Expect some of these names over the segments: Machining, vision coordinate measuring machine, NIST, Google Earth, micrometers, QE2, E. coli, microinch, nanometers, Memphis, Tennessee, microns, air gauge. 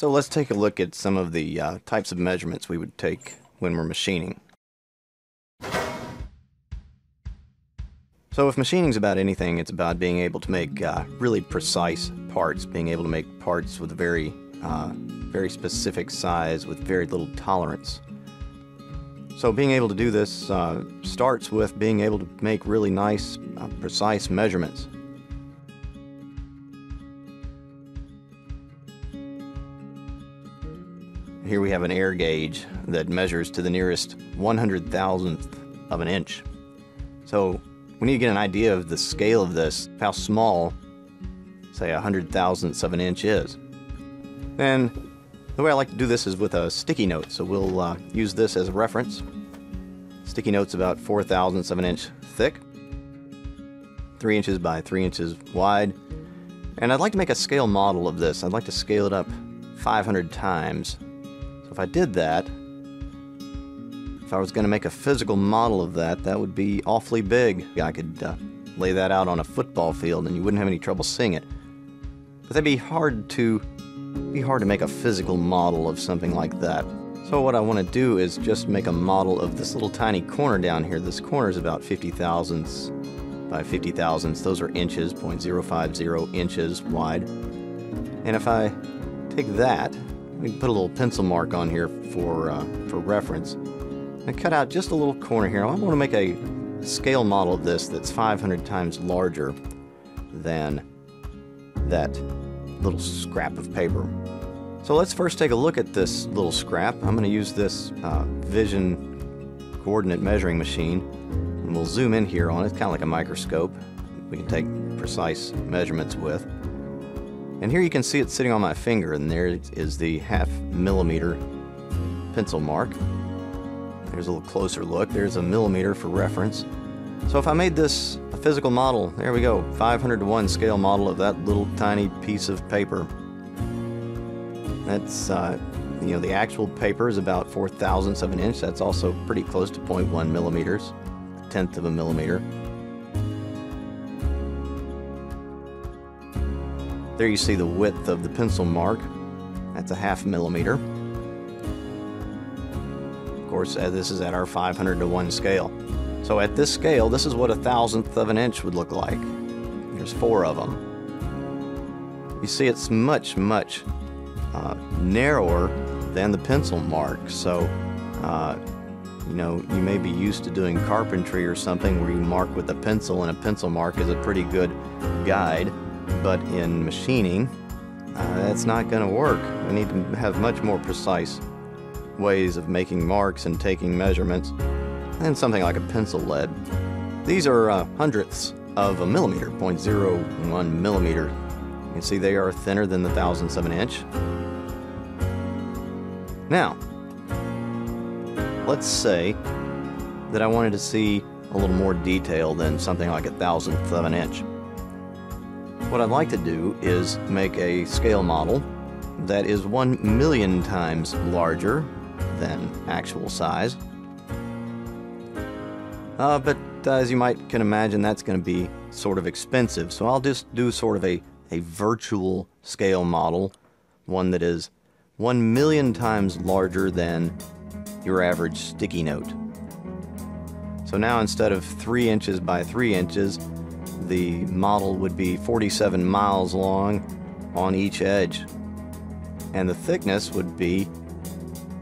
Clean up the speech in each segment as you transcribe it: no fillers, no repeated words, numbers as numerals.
So let's take a look at some of the types of measurements we would take when we're machining. So if machining's about anything, it's about being able to make really precise parts, being able to make parts with a very specific size with very little tolerance. So being able to do this starts with being able to make really nice, precise measurements. Here we have an air gauge that measures to the nearest 100,000th of an inch. So we need to get an idea of the scale of this, how small, say, 100,000ths of an inch is. And the way I like to do this is with a sticky note, so we'll use this as a reference. Sticky note's about 4,000ths of an inch thick, 3 inches by 3 inches wide, and I'd like to make a scale model of this. I'd like to scale it up 500 times. So if I did that, if I was going to make a physical model of that, that would be awfully big. I could lay that out on a football field and you wouldn't have any trouble seeing it. But that'd be hard to make a physical model of something like that. So what I want to do is just make a model of this little tiny corner down here. This corner is about 50,000ths by 50,000ths. Those are inches, 0.050 inches wide. And if I take that, we can put a little pencil mark on here for reference. I cut out just a little corner here. I want to make a scale model of this that's 500 times larger than that little scrap of paper. So let's first take a look at this little scrap. I'm going to use this vision coordinate measuring machine, and we'll zoom in here on it, kind of like a microscope we can take precise measurements with. And here you can see it sitting on my finger, and there is the 0.5 millimeter pencil mark. There's a little closer look. There's a millimeter for reference. So if I made this a physical model, there we go, 500:1 scale model of that little tiny piece of paper. That's, the actual paper is about 4,000ths of an inch. That's also pretty close to 0.1 millimeters, 1/10 of a millimeter. There you see the width of the pencil mark. That's a 0.5 millimeter. Of course, this is at our 500:1 scale. So at this scale, this is what 1,000th of an inch would look like. There's 4 of them. You see it's much, much narrower than the pencil mark. So, you may be used to doing carpentry or something where you mark with a pencil, and a pencil mark is a pretty good guide. But in machining, that's not going to work. We need to have much more precise ways of making marks and taking measurements, and something like a pencil lead. These are 100ths of a millimeter, 0.01 millimeter. You can see they are thinner than the 1,000ths of an inch. Now, let's say that I wanted to see a little more detail than something like a 1,000th of an inch. What I'd like to do is make a scale model that is 1,000,000 times larger than actual size. But as you can imagine, that's going to be sort of expensive. So I'll just do sort of a virtual scale model, one that is 1,000,000 times larger than your average sticky note. So now instead of 3 inches by 3 inches, the model would be 47 miles long on each edge. And the thickness would be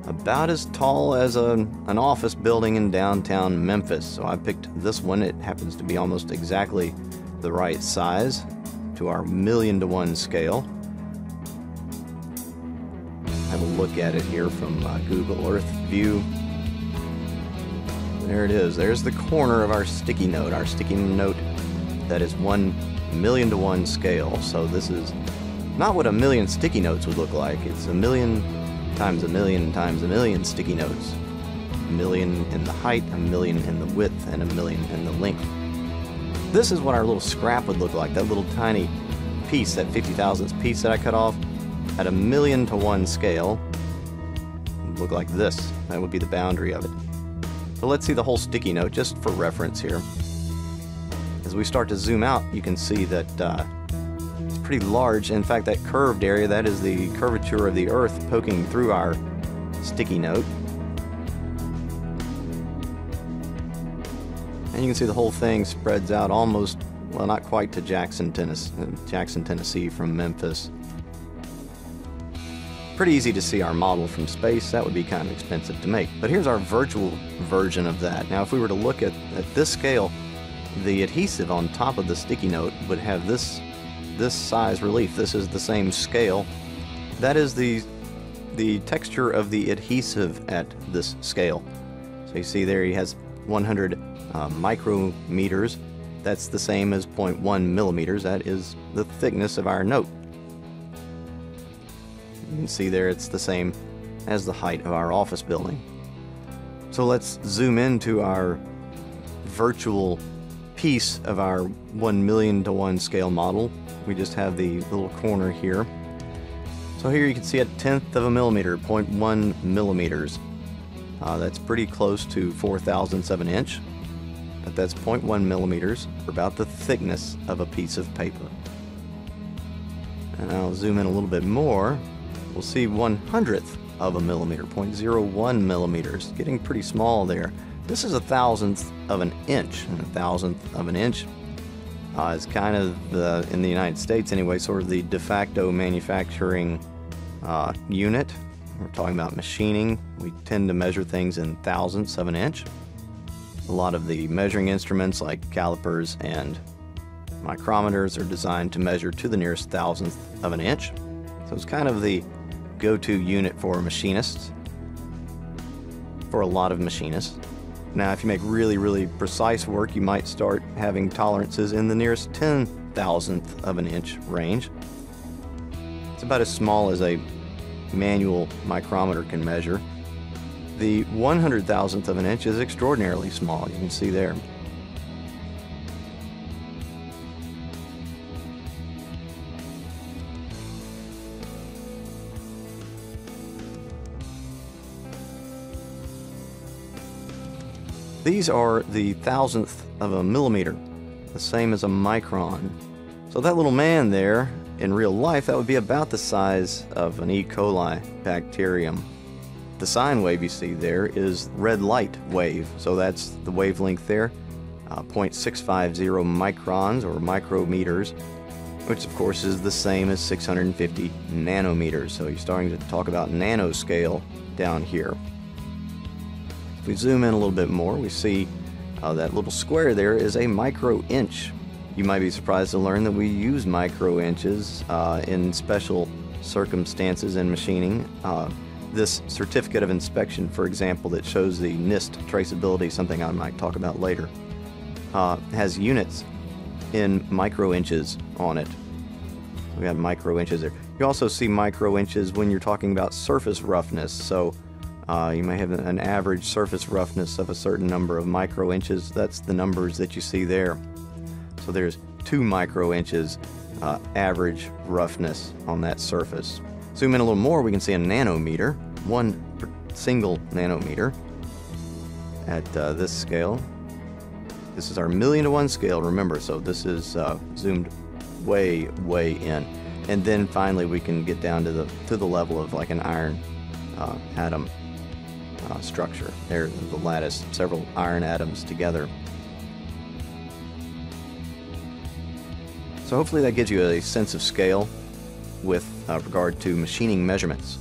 about as tall as an office building in downtown Memphis. So I picked this one. It happens to be almost exactly the right size to our 1,000,000:1 scale. Have a look at it here from Google Earth view. There it is. There's the corner of our sticky note. Our sticky note that is 1,000,000:1 scale. So this is not what 1,000,000 sticky notes would look like. It's 1,000,000 times 1,000,000 times 1,000,000 sticky notes. 1,000,000 in the height, 1,000,000 in the width, and 1,000,000 in the length. This is what our little scrap would look like, that little tiny piece, that 50,000th piece that I cut off at a 1,000,000:1 scale. It would look like this. That would be the boundary of it. So let's see the whole sticky note just for reference here. As we start to zoom out, you can see that pretty large. In fact, that curved area, that is the curvature of the Earth poking through our sticky note. And you can see the whole thing spreads out almost, well, not quite to Jackson, Tennessee from Memphis. Pretty easy to see our model from space. That would be kind of expensive to make. But here's our virtual version of that. Now, if we were to look at this scale, the adhesive on top of the sticky note would have this size relief. This is the same scale. That is the texture of the adhesive at this scale. So you see there he has 100 micrometers. That's the same as 0.1 millimeters. That is the thickness of our note. You can see there it's the same as the height of our office building. So let's zoom into our virtual piece of our 1,000,000 to 1 scale model. We just have the little corner here. So here you can see a 1/10 of a millimeter, 0.1 millimeters. That's pretty close to 4,000ths of an inch, but that's 0.1 millimeters, about the thickness of a piece of paper. And I'll zoom in a little bit more. We'll see 100th of a millimeter, 0.01 millimeters, getting pretty small there. This is 1,000th of an inch, and 1,000th of an inch is kind of, in the United States anyway, sort of the de facto manufacturing unit. We're talking about machining. We tend to measure things in 1,000ths of an inch. A lot of the measuring instruments like calipers and micrometers are designed to measure to the nearest 1,000th of an inch. So it's kind of the go-to unit for machinists, for a lot of machinists. Now, if you make really, really precise work, you might start having tolerances in the nearest 10,000th of an inch range. It's about as small as a manual micrometer can measure. The 100,000th of an inch is extraordinarily small, you can see there. These are the 1,000th of a millimeter, the same as a micron. So that little man there, in real life, that would be about the size of an E. coli bacterium. The sine wave you see there is red light wave, so that's the wavelength there, 0.650 microns or micrometers, which of course is the same as 650 nanometers. So you're starting to talk about nanoscale down here. If we zoom in a little bit more, we see that little square there is a micro inch. You might be surprised to learn that we use micro inches in special circumstances in machining. This certificate of inspection, for example, that shows the NIST traceability, something I might talk about later, has units in micro inches on it. We have micro inches there. You also see micro inches when you're talking about surface roughness. So you may have an average surface roughness of a certain number of micro inches. That's the numbers that you see there. So there's 2 micro inches average roughness on that surface. Zoom in a little more, we can see a nanometer, one single nanometer at this scale. This is our 1,000,000 to 1 scale, remember, so this is zoomed way, way in. And then finally we can get down to the level of like an iron atom structure. There's the lattice, several iron atoms together. So hopefully that gives you a sense of scale with regard to machining measurements.